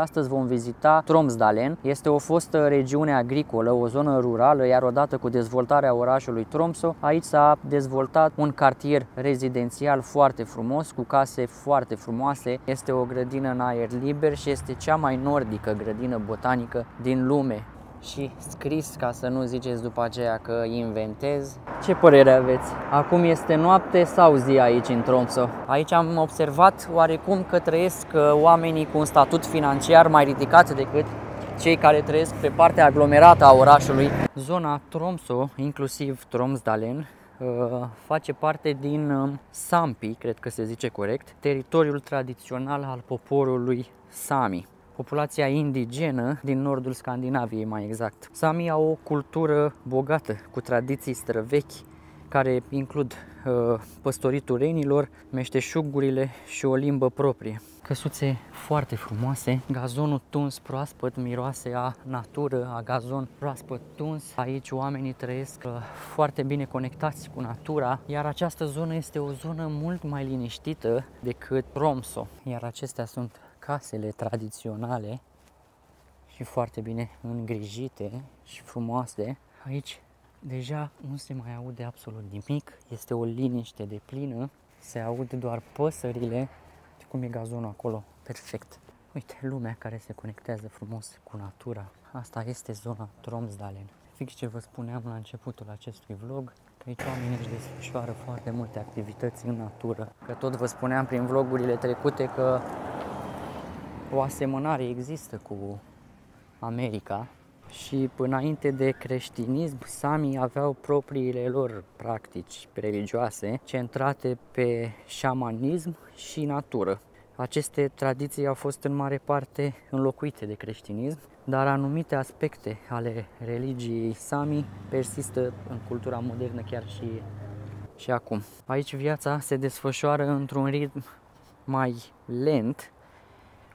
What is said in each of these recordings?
Astăzi vom vizita Tromsdalen. Este o fostă regiune agricolă, o zonă rurală, iar odată cu dezvoltarea orașului Tromsø, aici s-a dezvoltat un cartier rezidențial foarte frumos, cu case foarte frumoase. Este o grădină în aer liber și este cea mai nordică grădină botanică din lume. Și scris, ca să nu ziceți după aceea că inventez. Ce părere aveți? Acum este noapte sau zi aici în Tromsø? Aici am observat oarecum că trăiesc oamenii cu un statut financiar mai ridicat decât cei care trăiesc pe partea aglomerată a orașului. Zona Tromsø, inclusiv Tromsdalen, face parte din Sampi, cred că se zice corect, teritoriul tradițional al poporului Sami. Populația indigenă din nordul Scandinaviei, mai exact. Sami au o cultură bogată, cu tradiții străvechi, care includ păstoritul renilor, meșteșugurile și o limbă proprie. Căsuțe foarte frumoase, gazonul tuns proaspăt miroase a natură, a gazon proaspăt tuns. Aici oamenii trăiesc foarte bine conectați cu natura, iar această zonă este o zonă mult mai liniștită decât Tromsø. Iar acestea sunt casele tradiționale și foarte bine îngrijite și frumoase. Aici deja nu se mai aude absolut nimic, este o liniște deplină, se aud doar păsările. Uite cum e gazonul acolo, perfect. Uite, lumea care se conectează frumos cu natura. Asta este zona Tromsdalen. Fix ce vă spuneam la începutul acestui vlog, că aici oamenii își desfășoară foarte multe activități în natură. Că tot vă spuneam prin vlogurile trecute că o asemănare există cu America și înainte de creștinism, samii aveau propriile lor practici religioase centrate pe șamanism și natură. Aceste tradiții au fost în mare parte înlocuite de creștinism, dar anumite aspecte ale religiei sami persistă în cultura modernă chiar și acum. Aici viața se desfășoară într-un ritm mai lent,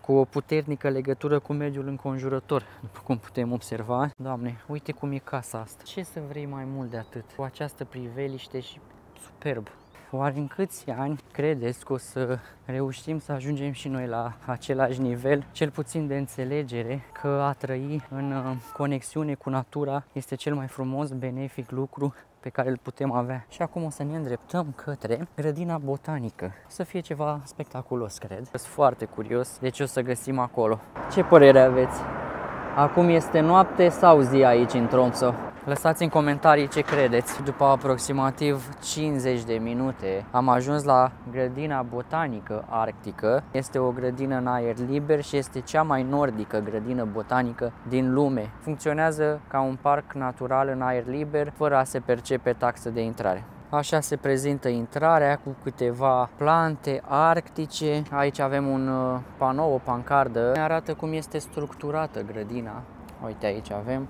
cu o puternică legătură cu mediul înconjurător, după cum putem observa. Doamne, uite cum e casa asta. Ce să vrei mai mult de atât? Cu această priveliște și superb. Oare în câți ani credeți că o să reușim să ajungem și noi la același nivel, cel puțin de înțelegere, că a trăi în conexiune cu natura este cel mai frumos, benefic lucru pe care îl putem avea? Și acum o să ne îndreptăm către grădina botanică. O să fie ceva spectaculos, cred. Sunt foarte curios de ce o să găsim acolo. Ce părere aveți? Acum este noapte sau zi aici în Tromsø? Lăsați în comentarii ce credeți. După aproximativ 50 de minute am ajuns la Grădina Botanică Arctică. Este o grădină în aer liber și este cea mai nordică grădină botanică din lume. Funcționează ca un parc natural în aer liber, fără a se percepe taxă de intrare. Așa se prezintă intrarea, cu câteva plante arctice. Aici avem un panou, o pancardă. Ne arată cum este structurată grădina. Uite, aici avem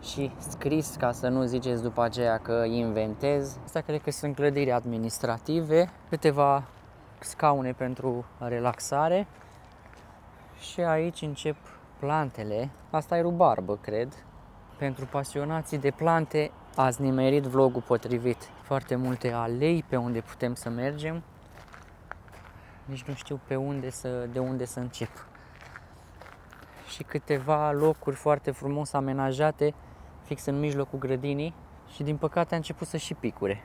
și scris, ca să nu ziceți după aceea că inventez. Asta cred că sunt clădiri administrative, câteva scaune pentru relaxare și aici încep plantele. Asta e rubarbă, cred. Pentru pasionații de plante ați nimerit vlogul potrivit. Foarte multe alei pe unde putem să mergem. Nici nu știu de unde să încep. Și câteva locuri foarte frumos amenajate fix în mijlocul grădinii și din păcate a început să și picure.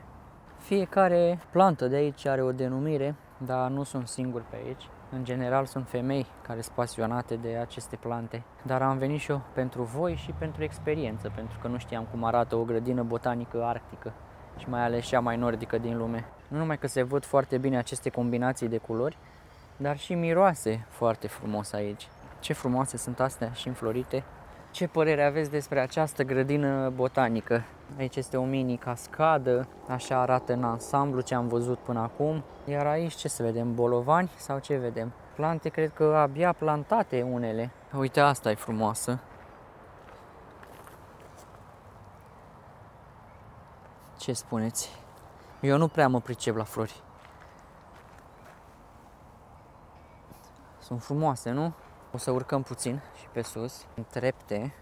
Fiecare plantă de aici are o denumire, dar nu sunt singur pe aici. În general sunt femei care sunt pasionate de aceste plante, dar am venit și eu pentru voi și pentru experiență, pentru că nu știam cum arată o grădină botanică arctică și mai ales cea mai nordică din lume. Nu numai că se văd foarte bine aceste combinații de culori, dar și miroase foarte frumos aici. Ce frumoase sunt astea și înflorite. Ce părere aveți despre această grădină botanică? Aici este o mini cascadă, așa arată în ansamblu ce am văzut până acum. Iar aici ce să vedem, bolovani sau ce vedem? Plante, cred că abia plantate unele. Uite, asta e frumoasă. Ce spuneți? Eu nu prea mă pricep la flori. Sunt frumoase, nu? O să urcăm puțin și pe sus, în trepte.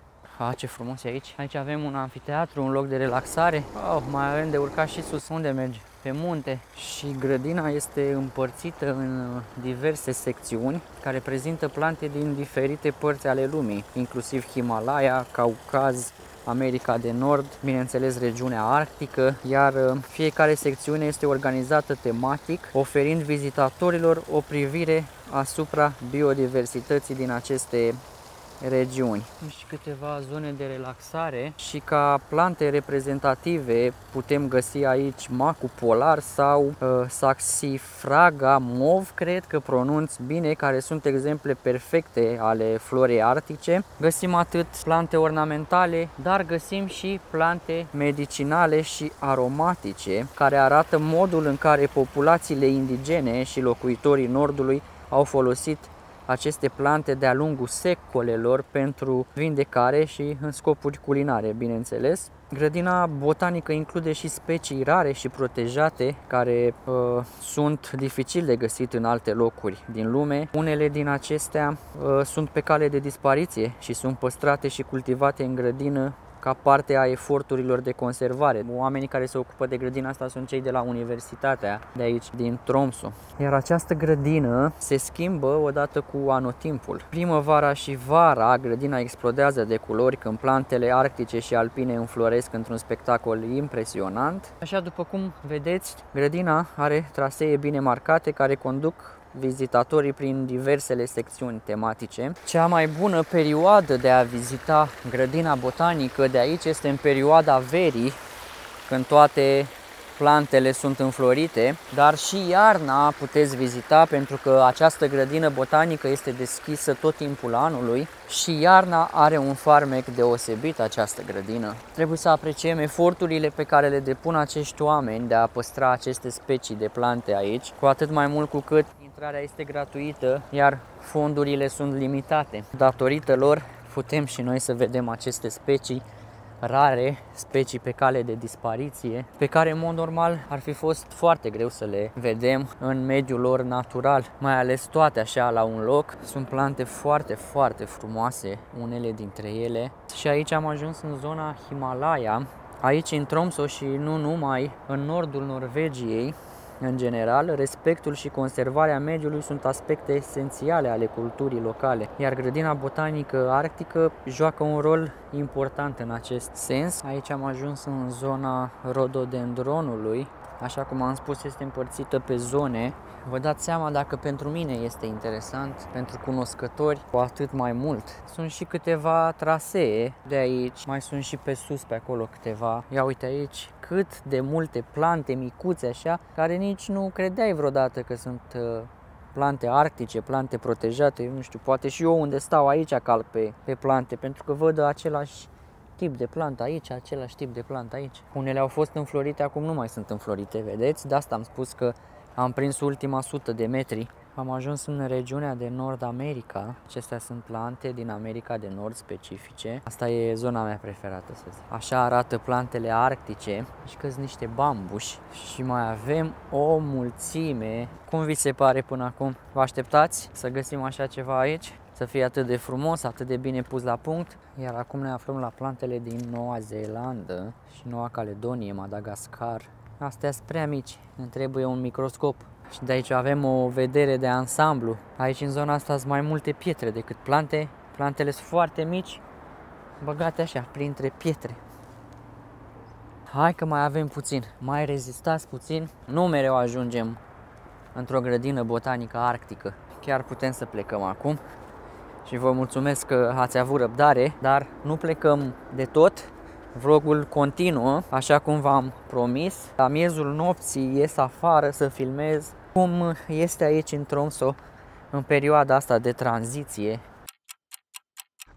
Ah, ce frumos e aici. Aici avem un amfiteatru, un loc de relaxare. Oh, mai avem de urcat și sus. Unde merge? Pe munte. Și grădina este împărțită în diverse secțiuni care prezintă plante din diferite părți ale lumii, inclusiv Himalaya, Caucaz, America de Nord, bineînțeles regiunea arctică, iar fiecare secțiune este organizată tematic, oferind vizitatorilor o privire asupra biodiversității din aceste regiuni. Și câteva zone de relaxare și ca plante reprezentative putem găsi aici macul polar sau saxifraga mov, cred că pronunț bine, care sunt exemple perfecte ale florii arctice. Găsim atât plante ornamentale, dar găsim și plante medicinale și aromatice, care arată modul în care populațiile indigene și locuitorii nordului au folosit aceste plante de-a lungul secolelor pentru vindecare și în scopuri culinare, bineînțeles. Grădina botanică include și specii rare și protejate care sunt dificil de găsit în alte locuri din lume. Unele din acestea sunt pe cale de dispariție și sunt păstrate și cultivate în grădină ca parte a eforturilor de conservare. Oamenii care se ocupă de grădina asta sunt cei de la universitatea de aici, din Tromsø. Iar această grădină se schimbă odată cu anotimpul. Primăvara și vara grădina explodează de culori când plantele arctice și alpine înfloresc într-un spectacol impresionant. Așa, după cum vedeți, grădina are trasee bine marcate care conduc vizitatorii prin diversele secțiuni tematice. Cea mai bună perioadă de a vizita grădina botanică de aici este în perioada verii, când toate plantele sunt înflorite, dar și iarna puteți vizita, pentru că această grădină botanică este deschisă tot timpul anului și iarna are un farmec deosebit această grădină. Trebuie să apreciem eforturile pe care le depun acești oameni de a păstra aceste specii de plante aici, cu atât mai mult cu cât intrarea este gratuită, iar fondurile sunt limitate. Datorită lor putem și noi să vedem aceste specii rare, specii pe cale de dispariție, pe care în mod normal ar fi fost foarte greu să le vedem în mediul lor natural, mai ales toate așa la un loc. Sunt plante foarte, foarte frumoase, unele dintre ele. Și aici am ajuns în zona Himalaya, aici în Tromsø și nu numai, în nordul Norvegiei. În general, respectul și conservarea mediului sunt aspecte esențiale ale culturii locale, iar grădina botanică arctică joacă un rol important în acest sens. Aici am ajuns în zona rododendronului. Așa cum am spus, este împărțită pe zone. Vă dați seama dacă pentru mine este interesant, pentru cunoscători cu atât mai mult. Sunt și câteva trasee de aici, mai sunt și pe sus, pe acolo câteva. Ia uite aici cât de multe plante micuțe așa, care nici nu credeai vreodată că sunt plante arctice, plante protejate. Eu nu știu, poate și eu unde stau aici calc pe plante, pentru că văd același tip de plantă aici, același tip de plantă aici. Unele au fost înflorite, acum nu mai sunt înflorite, vedeți? De asta am spus că am prins ultima 100 de metri. Am ajuns în regiunea de Nord America. Acestea sunt plante din America de Nord specifice. Asta e zona mea preferată, să zic. Așa arată plantele arctice. Și că sunt niște bambuși. Și mai avem o mulțime. Cum vi se pare până acum? Vă așteptați să găsim așa ceva aici? Să fie atât de frumos, atât de bine pus la punct? Iar acum ne aflăm la plantele din Noua Zeelandă și Noua Caledonie, Madagascar. Astea sunt prea mici, ne trebuie un microscop. Și de aici avem o vedere de ansamblu. Aici în zona asta sunt mai multe pietre decât plante. Plantele sunt foarte mici, băgate așa, printre pietre. Hai că mai avem puțin, mai rezistați puțin. Nu mereu ajungem într-o grădină botanică arctică. Chiar putem să plecăm acum. Și vă mulțumesc că ați avut răbdare, dar nu plecăm de tot. Vlogul continuă, așa cum v-am promis. La miezul nopții ies afară să filmez cum este aici în Tromsø în perioada asta de tranziție.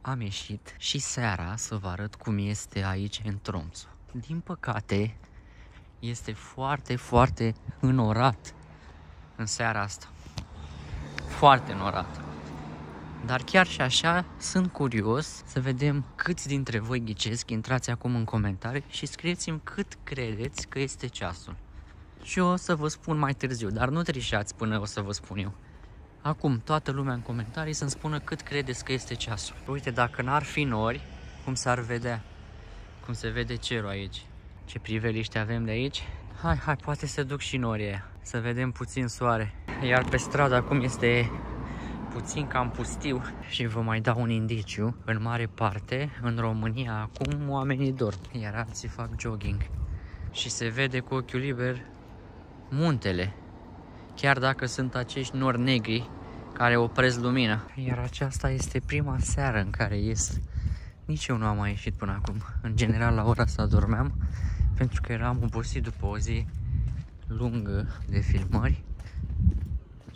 Am ieșit și seara să vă arăt cum este aici în Tromsø. Din păcate, este foarte, foarte înorat în seara asta. Foarte înorat. Dar chiar și așa, sunt curios să vedem câți dintre voi ghicesc. Intrați acum în comentarii și scrieți-mi cât credeți că este ceasul. Și eu o să vă spun mai târziu, dar nu trișați până o să vă spun eu. Acum, toată lumea în comentarii să-mi spună cât credeți că este ceasul. Uite, dacă n-ar fi nori, cum s-ar vedea, cum se vede cerul aici. Ce priveliște avem de aici. Hai, poate se duc și norii aia, să vedem puțin soare. Iar pe stradă acum este puțin cam pustiu. Și vă mai dau un indiciu, în mare parte, în România acum oamenii dorm, iar alții fac jogging. Și se vede cu ochiul liber muntele, chiar dacă sunt acești nori negri care opresc lumina. Iar aceasta este prima seară în care ies. Nici eu nu am mai ieșit până acum. În general la ora asta dormeam, pentru că eram obosit după o zi lungă de filmări.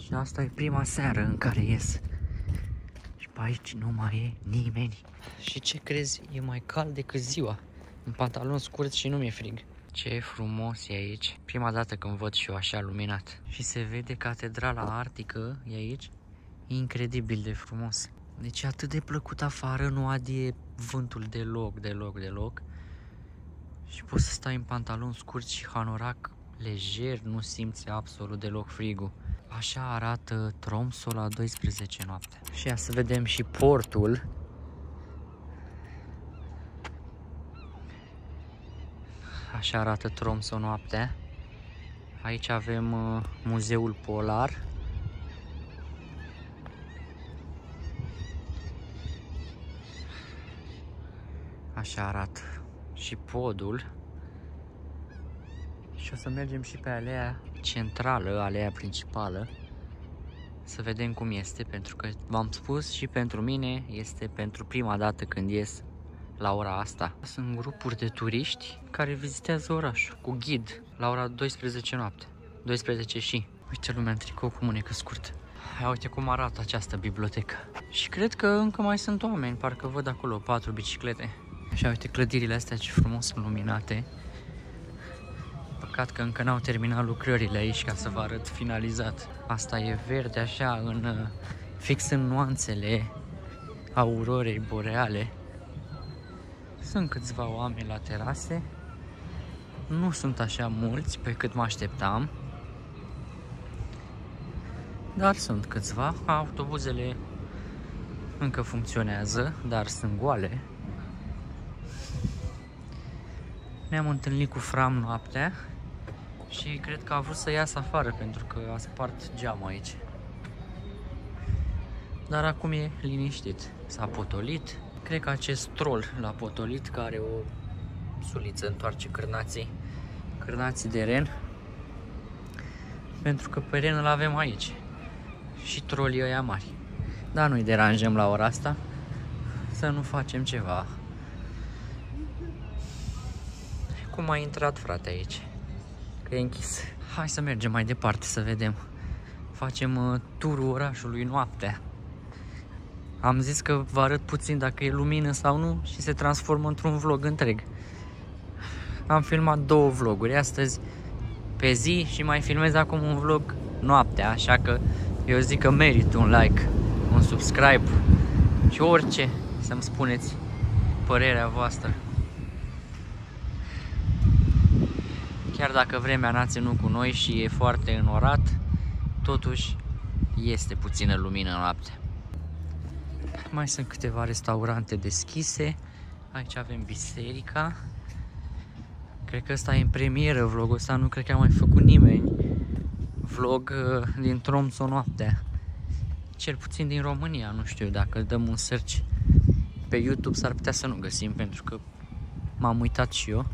Și asta e prima seară în care ies. Și pe aici nu mai e nimeni. Și ce crezi, e mai cald decât ziua. În pantaloni scurți și nu mi-e frig. Ce frumos e aici. Prima dată când văd și eu așa luminat. Și se vede Catedrala Arctică e aici. E incredibil de frumos. Deci e atât de plăcut afară, nu adie vântul deloc. Și poți să stai în pantaloni scurți și hanorac lejer, nu simți absolut deloc frigul. Așa arată Tromsø la 12 noapte. Și ia să vedem și portul. Așa arată Tromsø noaptea. Aici avem Muzeul Polar. Așa arată și podul. Și o să mergem și pe alea centrală, alea principală, să vedem cum este, pentru că v-am spus și pentru mine este pentru prima dată când ies la ora asta. Sunt grupuri de turiști care vizitează orașul cu ghid la ora 12 noapte, 12 și. Uite lumea în tricou cu mânecă scurtă. Hai, uite cum arată această bibliotecă. Și cred că încă mai sunt oameni, parcă văd acolo 4 biciclete. Așa, uite clădirile astea ce frumos luminate. Păcat că încă n-au terminat lucrările aici ca să vă arăt finalizat. Asta e verde așa, fix în nuanțele aurorei boreale. Sunt câțiva oameni la terase. Nu sunt așa mulți pe cât mă așteptam. Dar sunt câțiva. Autobuzele încă funcționează, dar sunt goale. Ne-am întâlnit cu Fram noaptea și cred că a vrut să iasă afară pentru că a spart geamul aici. Dar acum e liniștit. S-a potolit. Cred că acest troll l-a potolit, că are o suliță, întoarce cârnații de ren. Pentru că pe ren îl avem aici. Și trolii ăia mari. Dar nu-i deranjăm la ora asta, să nu facem ceva. Cum a intrat frate aici? Că e închis. Hai să mergem mai departe să vedem. Facem turul orașului noaptea. Am zis că vă arăt puțin dacă e lumină sau nu și se transformă într-un vlog întreg. Am filmat 2 vloguri astăzi pe zi și mai filmez acum un vlog noaptea, așa că eu zic că merită un like, un subscribe și orice, să-mi spuneți părerea voastră. Chiar dacă vremea n-a ținut cu noi și e foarte înorat, totuși este puțină lumină noaptea. Mai sunt câteva restaurante deschise. Aici avem biserica. Cred că ăsta e în premieră vlogul ăsta, nu cred că a mai făcut nimeni vlog din Tromsø noaptea. Cel puțin din România, nu știu, dacă dăm un search pe YouTube s-ar putea să nu găsim, pentru că m-am uitat și eu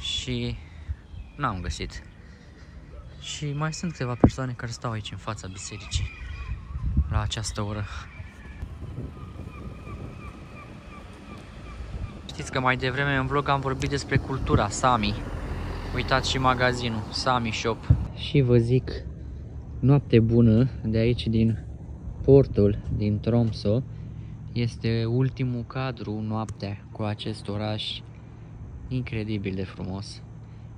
și n-am găsit. Și mai sunt câteva persoane care stau aici în fața bisericii la această oră. Știți că mai devreme în vlog am vorbit despre cultura Sami. Uitați și magazinul Sami Shop. Și vă zic, noapte bună de aici din portul din Tromsø. Este ultimul cadru noaptea cu acest oraș incredibil de frumos.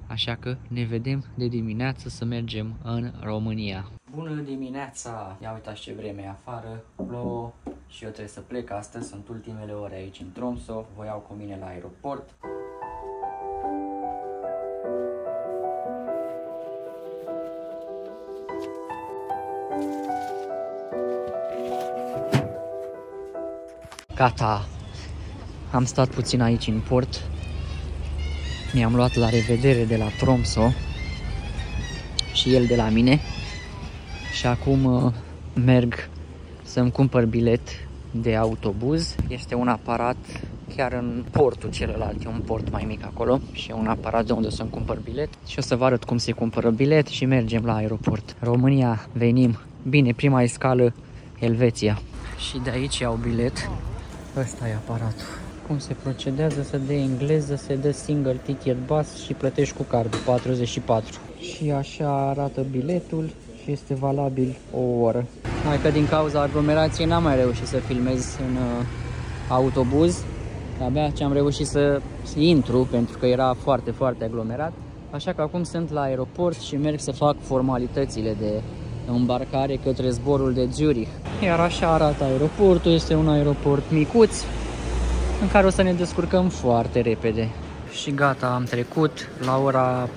Așa că ne vedem de dimineață să mergem în România. Bună dimineața! Ia uitați ce vreme e afară, plouă și eu trebuie să plec astăzi, sunt ultimele ore aici în Tromsø, vă iau cu mine la aeroport. Gata! Am stat puțin aici în port. Mi-am luat la revedere de la Tromsø și el de la mine. Și acum merg să-mi cumpăr bilet de autobuz. Este un aparat chiar în portul celălalt, e un port mai mic acolo și e un aparat de unde să-mi cumpăr bilet. Și o să vă arăt cum se cumpără bilet și mergem la aeroport. România, venim. Bine, prima escală, Elveția. Și de aici iau bilet. Ăsta e aparatul. Cum se procedează? Se dă engleză, se dă single ticket bus și plătești cu cardul, 44. Și așa arată biletul și este valabil o oră. Mai că din cauza aglomerației n-am mai reușit să filmez în autobuz. Abia ce am reușit să intru, pentru că era foarte, foarte aglomerat. Așa că acum sunt la aeroport și merg să fac formalitățile de îmbarcare către zborul de Zurich. Iar așa arată aeroportul, este un aeroport micuț în care o să ne descurcăm foarte repede. Și gata, am trecut, la ora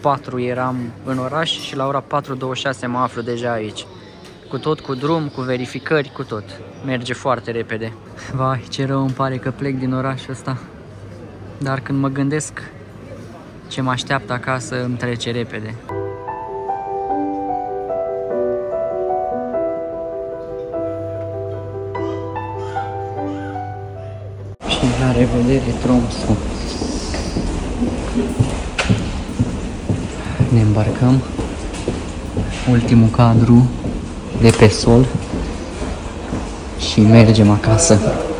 4 eram în oraș și la ora 4:26 mă aflu deja aici. Cu tot, cu drum, cu verificări, cu tot. Merge foarte repede. Vai, ce rău îmi pare că plec din orașul ăsta. Dar când mă gândesc ce mă așteaptă acasă, îmi trece repede. Și la revedere, Tromsø. Ne îmbarcăm. Ultimul cadru de pe sol și mergem acasă.